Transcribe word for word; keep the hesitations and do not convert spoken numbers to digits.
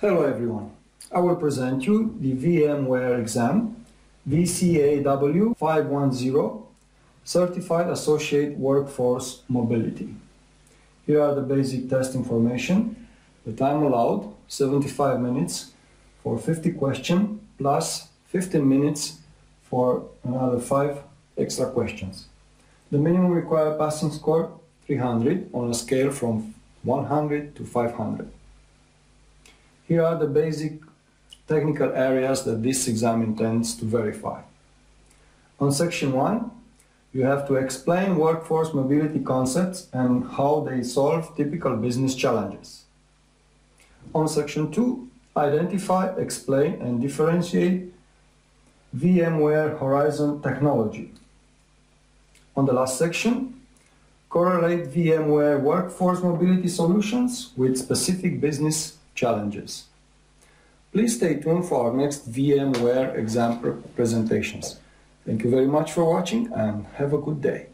Hello everyone, I will present you the VMware exam V C A W five one zero Certified Associate Workforce Mobility. Here are the basic test information, the time allowed seventy-five minutes for fifty questions plus fifteen minutes for another five extra questions. The minimum required passing score three hundred on a scale from one hundred to five hundred. Here are the basic technical areas that this exam intends to verify. On section one, you have to explain workforce mobility concepts and how they solve typical business challenges. On section two, identify, explain and differentiate VMware Horizon technology. On the last section, correlate VMware workforce mobility solutions with specific business challenges. Please stay tuned for our next VMware exam presentations. Thank you very much for watching and have a good day.